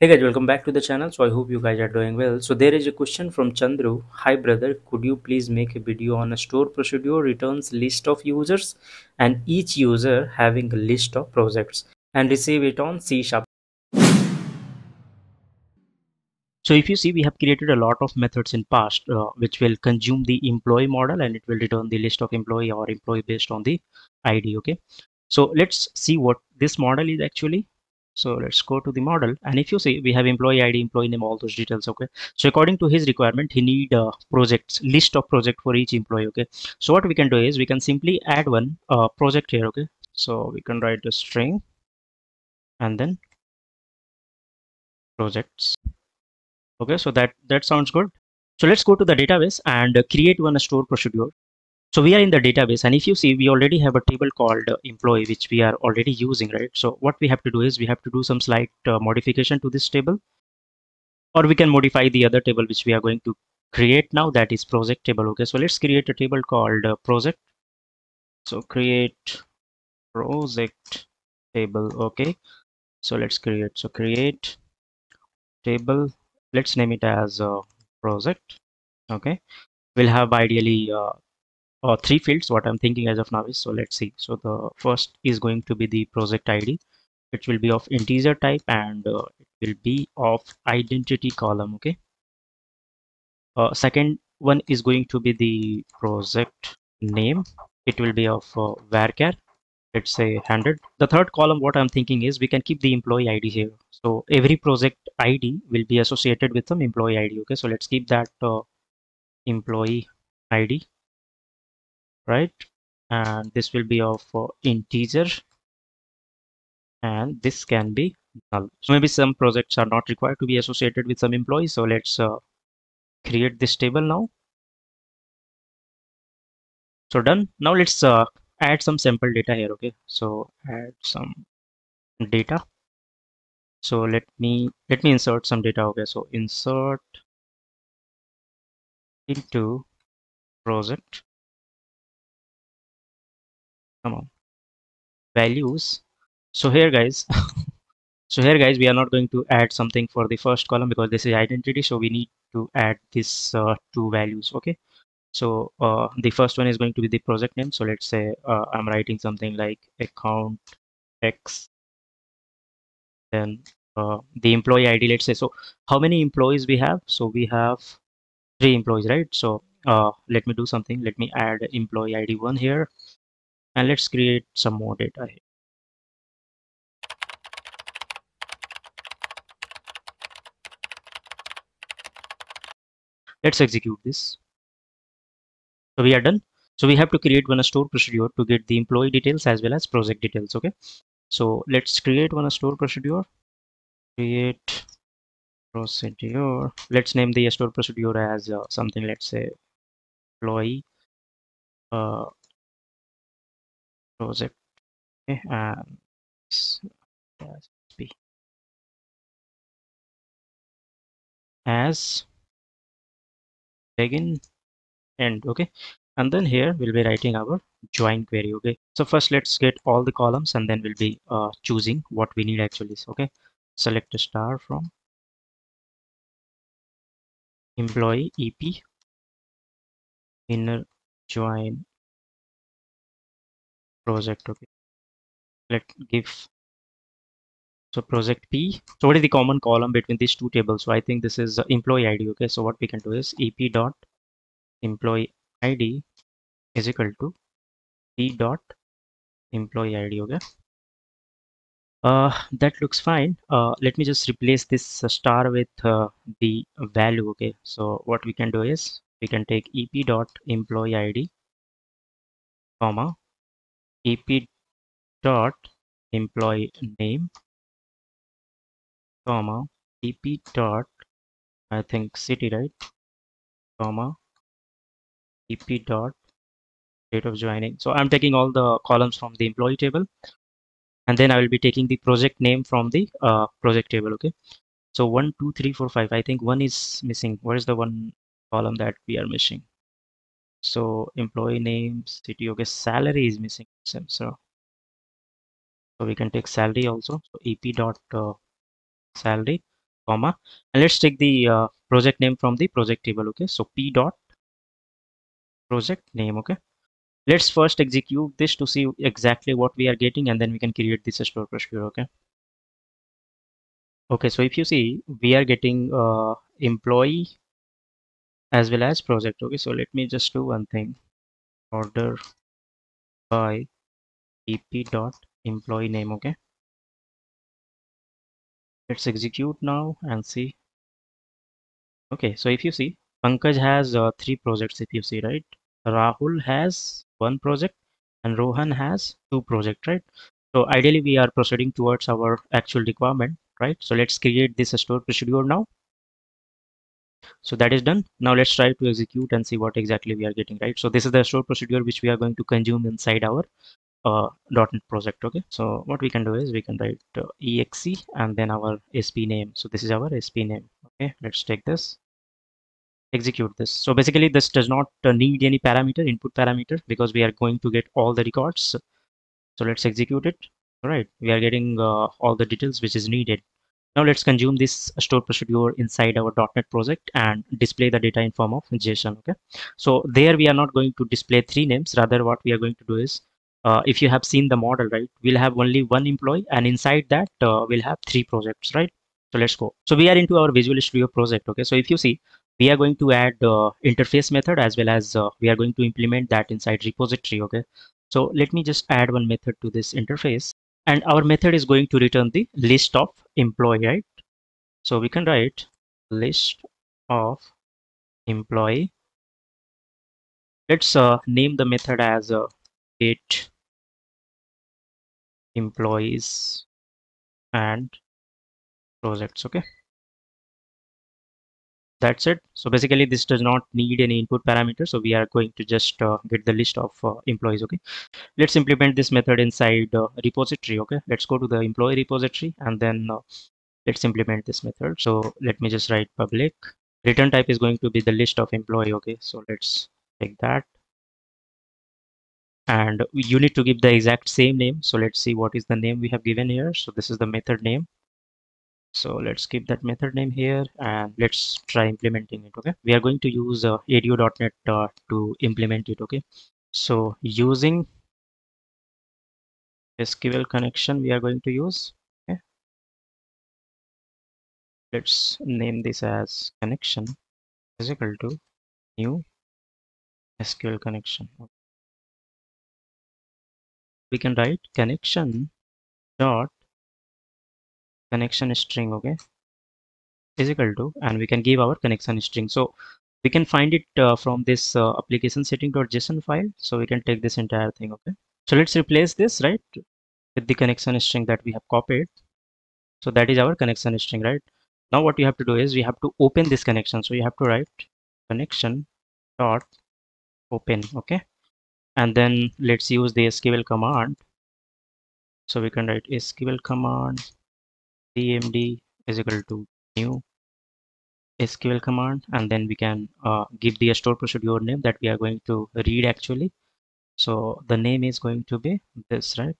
Hey guys, welcome back to the channel. So I hope you guys are doing well. So there is a question from Chandru. Hi brother, could you please make a video on a store procedure returns list of users and each user having a list of projects and receive it on C#. So if you see, we have created a lot of methods in past which will consume the employee model and it will return the list of employee or employee based on the ID. Okay, so let's see what this model is actually. So let's go to the model, and if you see, we have employee ID, employee name, all those details. Okay, so according to his requirement, he need projects, list of project for each employee. Okay, so what we can do is we can simply add one project here. Okay, so we can write the string and then projects. Okay, so that sounds good. So let's go to the database and create one store procedure. So we are in the database, and if you see, we already have a table called employee, which we are already using, right? So what we have to do is we have to do some slight modification to this table, or we can modify the other table which we are going to create now, that is project table. Okay, so let's create a table called project. So create project table. Okay, so let's create. So create table. Let's name it as project. Okay, we'll have ideally three fields, what I'm thinking as of now is, so let's see. So the first is going to be the project ID, which will be of integer type, and it will be of identity column. Okay, second one is going to be the project name. It will be of varchar, let's say 100. The third column, what I'm thinking is, we can keep the employee ID here, so every project ID will be associated with some employee ID. Okay, so let's keep that employee ID, right? And this will be of integer, and this can be null. So maybe some projects are not required to be associated with some employees. So let's create this table now. So done. Now let's add some sample data here. Okay, so add some data. So let me insert some data. Okay, so insert into project, come on, values. So here guys we are not going to add something for the first column because this is identity, so we need to add this two values. Okay, so the first one is going to be the project name. So let's say I'm writing something like account X, then the employee ID, let's say. So how many employees we have? So we have 3 employees, right? So let me do something. Let me add employee ID 1 here, and let's create some more data here. Let's execute this. So we are done. So we have to create one store procedure to get the employee details as well as project details. Okay, so let's create one store procedure. Create procedure. Let's name the store procedure as something, let's say employee project. Okay, and as begin end. Okay, and then here we'll be writing our join query. Okay, so first let's get all the columns, and then we'll be choosing what we need actually. Okay, select a star from employee ep inner join project. Okay, let's give, so project p. so what is the common column between these two tables? So I think this is employee id. Okay, so what we can do is ep dot employee id is equal to p dot employee id. Okay, that looks fine. Let me just replace this star with the value. Okay, so what we can do is we can take ep dot employee id comma ep dot employee name comma ep dot, I think, city, right, comma ep dot date of joining. So I'm taking all the columns from the employee table, and then I will be taking the project name from the project table. Okay, so 1 2 3 4 5, I think one is missing. What is the one column that we are missing? So employee name, city. Okay, salary is missing. So we can take salary also. So ep dot salary, comma, and let's take the project name from the project table. Okay, so p dot project name. Okay, let's first execute this to see exactly what we are getting, and then we can create this store procedure. Okay, so if you see, we are getting employee as well as project. Okay, so let me just do one thing, order by ep dot employee name. Okay, let's execute now and see. Okay, so if you see, Pankaj has three projects, if you see, right? Rahul has one project and Rohan has two projects, right? So ideally we are proceeding towards our actual requirement, right? So let's create this stored procedure now. So that is done. Now let's try to execute and see what exactly we are getting, right? So this is the stored procedure which we are going to consume inside our .NET project. Okay, so what we can do is we can write exe and then our sp name. So this is our sp name. Okay, let's take this, execute this. So basically this does not need any parameter, input parameter, because we are going to get all the records. So let's execute it. All right, we are getting all the details which is needed. Now let's consume this stored procedure inside our .NET project and display the data in form of JSON. Okay, so there we are not going to display three names. Rather what we are going to do is, if you have seen the model, right, we'll have only one employee, and inside that we'll have three projects, right? So let's go. So we are into our Visual Studio project. Okay, so if you see, we are going to add interface method as well as we are going to implement that inside repository. Okay, so let me just add one method to this interface, and our method is going to return the list of employee, right? So we can write list of employee. Let's name the method as get employees and projects. Okay, that's it. So basically this does not need any input parameter, so we are going to just get the list of employees. Okay, let's implement this method inside repository. Okay, let's go to the employee repository and then let's implement this method. So let me just write public, return type is going to be the list of employee. Okay, so let's take that, and you need to give the exact same name. So let's see what is the name we have given here. So this is the method name. So let's keep that method name here and let's try implementing it. Okay, we are going to use ADO.NET to implement it. Okay, so using SQL connection we are going to use. Okay, let's name this as connection is equal to new SQL connection. Okay, we can write connection dot connection string. Okay, is equal to, and we can give our connection string. So we can find it from this application setting.json file. So we can take this entire thing. Okay, so let's replace this, right, with the connection string that we have copied. So that is our connection string, right? Now what we have to do is we have to open this connection. So you have to write connection dot open. Okay, and then let's use the SQL command. So we can write SQL command cmd is equal to new SQL command, and then we can give the stored procedure name that we are going to read actually. So the name is going to be this, right?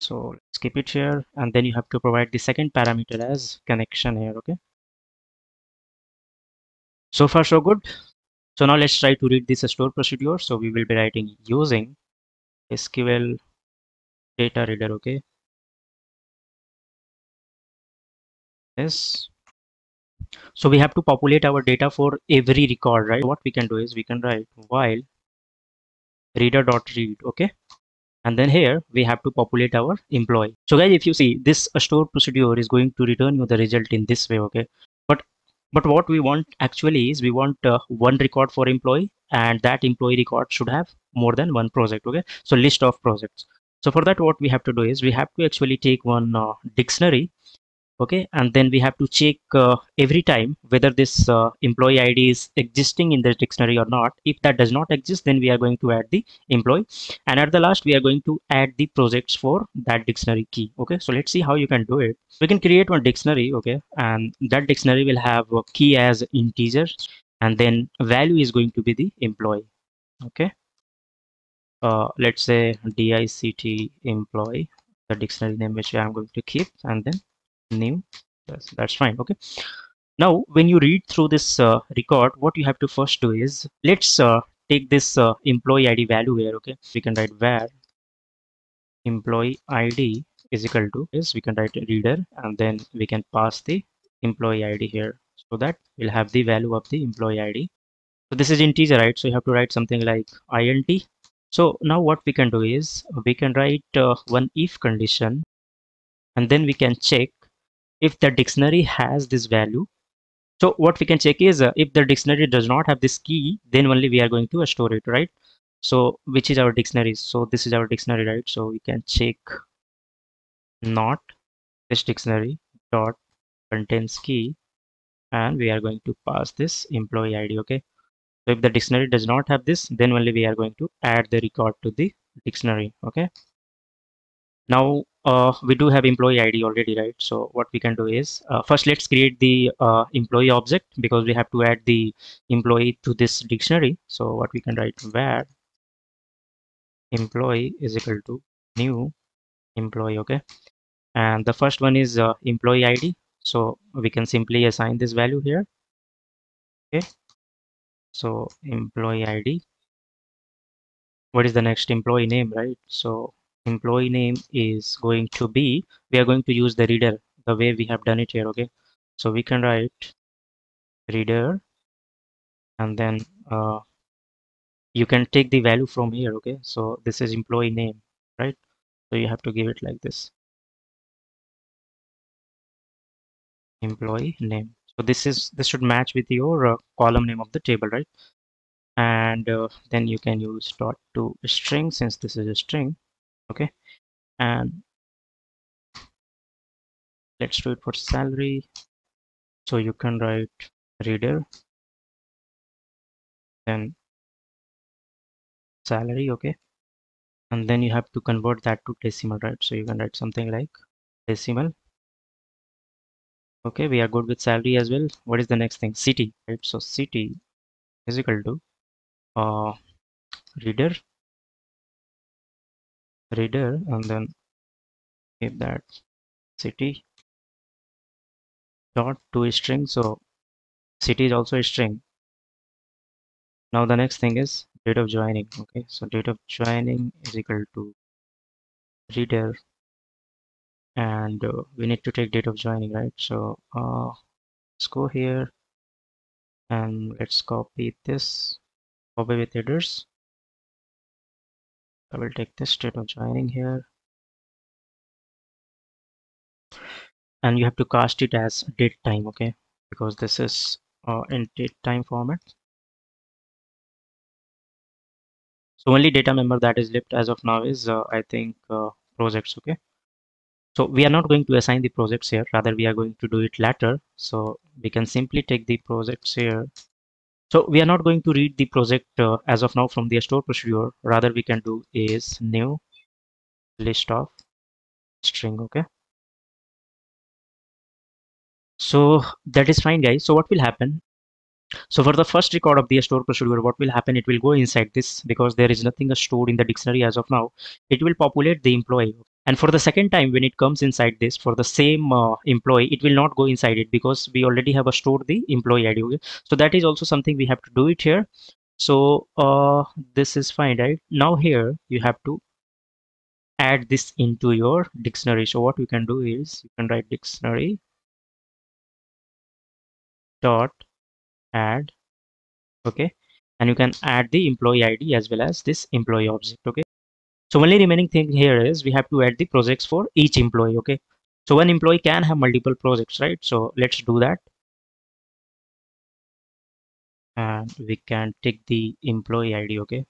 So skip it here, and then you have to provide the second parameter as connection here. Okay, so far so good. So now let's try to read this stored procedure. So we will be writing using SQL data reader. Okay, yes, so we have to populate our data for every record, right? What we can do is we can write while reader.read. okay, and then here we have to populate our employee. So guys, if you see, this stored procedure is going to return you the result in this way. Okay, but what we want actually is we want one record for employee, and that employee record should have more than one project. Okay, so list of projects. So for that what we have to do is we have to actually take one dictionary. Okay, and then we have to check every time whether this employee ID is existing in the dictionary or not. If that does not exist, then we are going to add the employee, and at the last we are going to add the projects for that dictionary key. Okay, so let's see how you can do it. We can create one dictionary. Okay, and that dictionary will have a key as integer, and then value is going to be the employee. Okay, let's say dict employee, the dictionary name which I am going to keep, and then name. That's fine. Okay, now when you read through this record, what you have to first do is, let's take this employee ID value here. Okay, we can write var employee ID is equal to is, we can write reader, and then we can pass the employee ID here, so that we'll have the value of the employee ID. So this is integer, right? So you have to write something like int. So now what we can do is, we can write one if condition, and then we can check if the dictionary has this value. So what we can check is, if the dictionary does not have this key, then only we are going to store it, right? So which is our dictionary? So this is our dictionary, right? So we can check not this dictionary dot contains key, and we are going to pass this employee ID. Okay, so if the dictionary does not have this, then only we are going to add the record to the dictionary. Okay, now we do have employee ID already, right? So what we can do is, first let's create the employee object, because we have to add the employee to this dictionary. So what we can write var employee is equal to new employee. Okay, and the first one is employee ID, so we can simply assign this value here. Okay, so employee ID, what is the next? Employee name, right? So employee name is going to be, we are going to use the reader the way we have done it here. Okay, so we can write reader, and then you can take the value from here. Okay, so this is employee name, right? So you have to give it like this, employee name. So this should match with your column name of the table, right? And then you can use dot to string, since this is a string. Okay, and let's do it for salary. So you can write reader, then salary. Okay, and then you have to convert that to decimal, right? So you can write something like decimal. Okay, we are good with salary as well. What is the next thing? City, right? So city is equal to reader, and then give that city dot to a string. So city is also a string. Now the next thing is date of joining. Okay, so date of joining is equal to reader, and we need to take date of joining, right? So let's go here and let's copy this, copy with headers. I will take this state of joining here, and you have to cast it as date time. Okay, because this is in date time format, so only data member that is left as of now is I think projects. Okay, so we are not going to assign the projects here, rather we are going to do it later. So we can simply take the projects here. So we are not going to read the project as of now from the store procedure, rather we can do is new list of string. Okay, so that is fine, guys. So what will happen? So for the first record of the store procedure, what will happen? It will go inside this, because there is nothing stored in the dictionary as of now. It will populate the employee. And for the second time, when it comes inside this, for the same employee, it will not go inside it, because we already have stored the employee ID. Okay? So that is also something we have to do it here. So this is fine, right? Now here you have to add this into your dictionary. So what you can do is, you can write dictionary dot add. Okay, and you can add the employee ID as well as this employee object. Okay, so only remaining thing here is, we have to add the projects for each employee. Okay, so one employee can have multiple projects, right? So let's do that, and we can take the employee ID. Okay,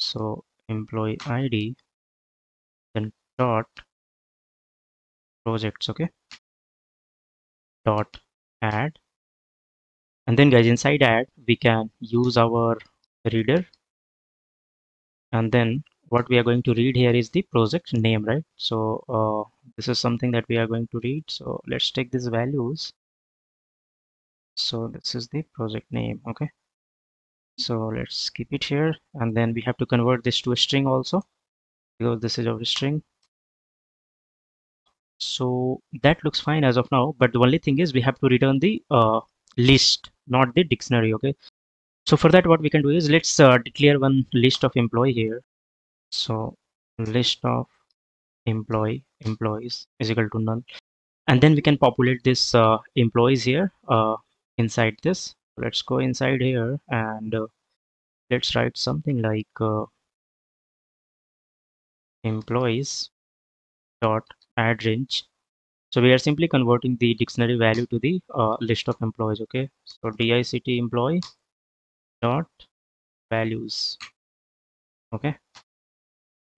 so employee ID then dot projects. Okay, dot add, and then guys, inside add we can use our reader, and then what we are going to read here is the project name, right? So this is something that we are going to read. So let's take these values. So this is the project name. Okay, so let's keep it here, and then we have to convert this to a string also, because this is our string. So that looks fine as of now, but the only thing is we have to return the list, not the dictionary. Okay, so for that what we can do is let's declare one list of employee here. So list of employees is equal to null, and then we can populate this employees here inside this. Let's go inside here and let's write something like employees dot add range. So we are simply converting the dictionary value to the list of employees. Okay, so dict employee dot values. Okay,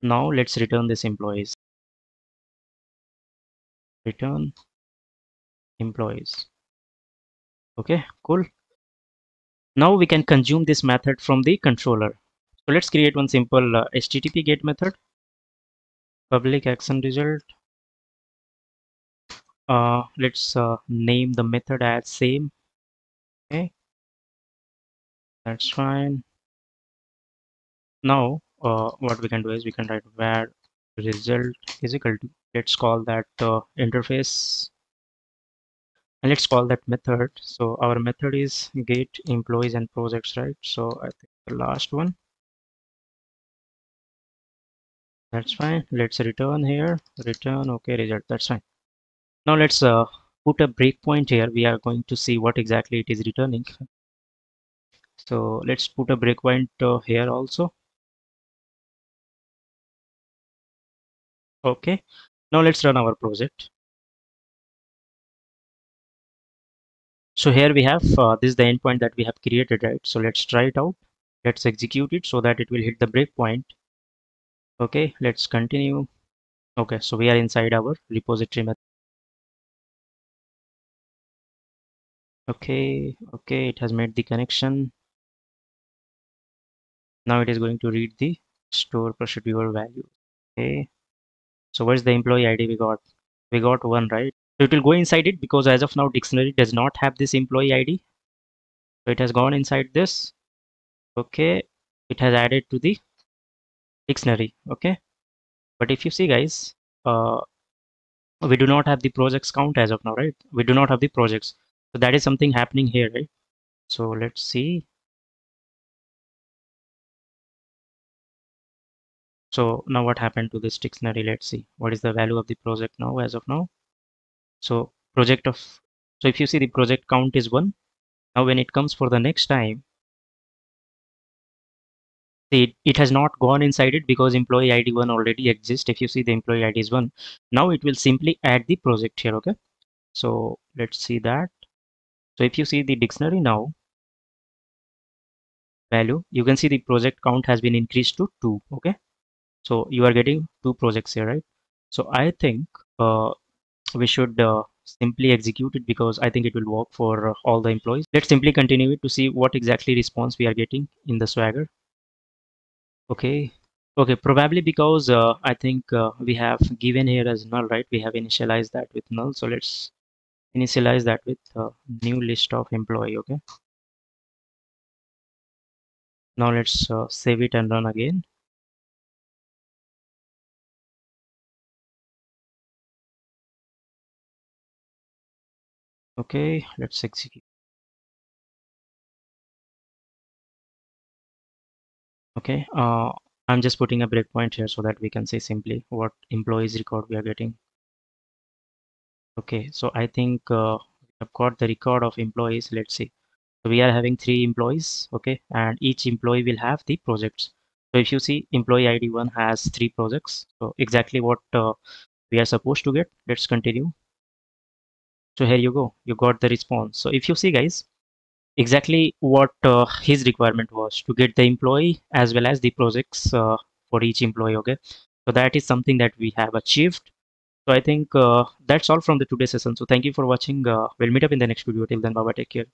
now let's return this employees. Return employees. Okay, cool. Now we can consume this method from the controller. So let's create one simple HTTP GET method. Public action result. Let's name the method as same. Okay, that's fine. Now what we can do is we can write var result is equal to, let's call that interface, and let's call that method. So our method is get employees and projects, right? So I think the last one, that's fine. Let's return here, return okay result, that's fine. Now let's put a breakpoint here. We are going to see what exactly it is returning. So let's put a breakpoint here also. Okay, now let's run our project. So here we have this is the endpoint that we have created, right? So let's try it out. Let's execute it so that it will hit the breakpoint. Okay, let's continue. Okay, so we are inside our repository method. Okay, okay, it has made the connection. Now it is going to read the store procedure viewer value. Okay, so where's the employee ID we got? We got one, right? So it will go inside it because as of now dictionary does not have this employee ID. So it has gone inside this. Okay, it has added to the dictionary. Okay, but if you see guys, we do not have the projects count as of now, right? We do not have the projects. So that is something happening here, right? So let's see. So now what happened to this dictionary? Let's see what is the value of the project now as of now. So project of, so if you see the project count is 1. Now when it comes for the next time, it has not gone inside it because employee ID 1 already exists. If you see the employee ID is 1, now it will simply add the project here. Okay, so let's see that. So if you see the dictionary now value, you can see the project count has been increased to 2. Okay, so you are getting 2 projects here, right? So I think we should simply execute it because I think it will work for all the employees. Let's simply continue it to see what exactly response we are getting in the Swagger. Okay, okay, probably because I think we have given here as null, right? We have initialized that with null. So let's initialize that with new list of employee. Okay, now let's save it and run again. Okay, let's execute. Okay, I'm just putting a breakpoint here so that we can say simply what employees record we are getting. Okay, so I think I've got the record of employees. Let's see. So we are having 3 employees. Okay, and each employee will have the projects. So if you see employee ID 1 has 3 projects. So exactly what we are supposed to get. Let's continue. So here you go, you got the response. So if you see guys, exactly what his requirement was to get the employee as well as the projects for each employee. Okay, so that is something that we have achieved. So I think that's all from the today's session. So thank you for watching. We'll meet up in the next video. Till then, bye bye, take care.